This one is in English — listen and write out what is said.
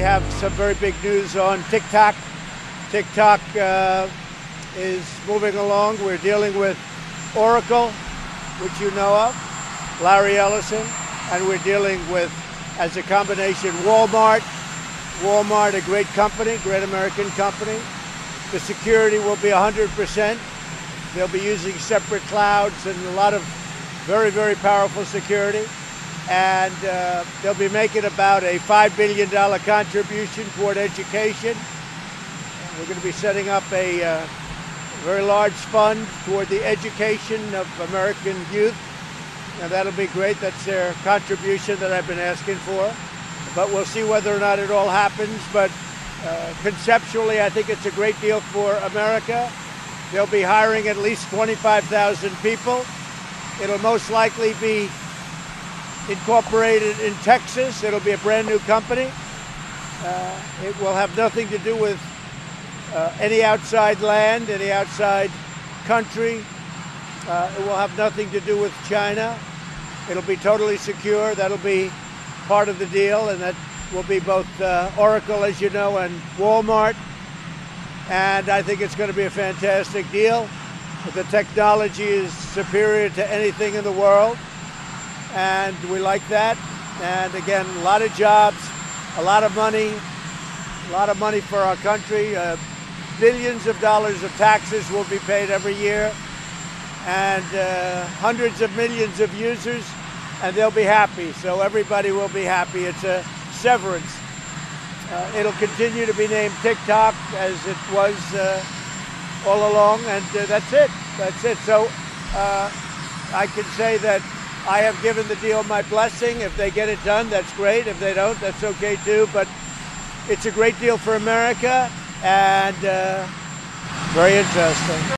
have some very big news on TikTok. TikTok is moving along. We're dealing with Oracle, which you know of, Larry Ellison, and we're dealing with, as a combination, Walmart. Walmart, a great company, great American company. The security will be 100%. They'll be using separate clouds and a lot of very, very powerful security. And they'll be making about a $5 billion contribution toward education. We're going to be setting up a very large fund toward the education of American youth. Now that'll be great. That's their contribution that I've been asking for. But we'll see whether or not it all happens. But conceptually, I think it's a great deal for America. They'll be hiring at least 25,000 people. It'll most likely be incorporated in Texas. It'll be a brand new company. It will have nothing to do with any outside land, any outside country. It will have nothing to do with China. It'll be totally secure. That'll be part of the deal, and that will be both Oracle, as you know, and Walmart. And I think it's going to be a fantastic deal. The technology is superior to anything in the world, and we like that. And again, a lot of jobs, a lot of money for our country. Billions of dollars of taxes will be paid every year, and hundreds of millions of users, and they'll be happy. So everybody will be happy. It's a severance. It'll continue to be named TikTok as it was all along, and that's it. That's it. So I can say that I have given the deal my blessing. If they get it done, that's great. If they don't, that's okay too. But it's a great deal for America, and very interesting.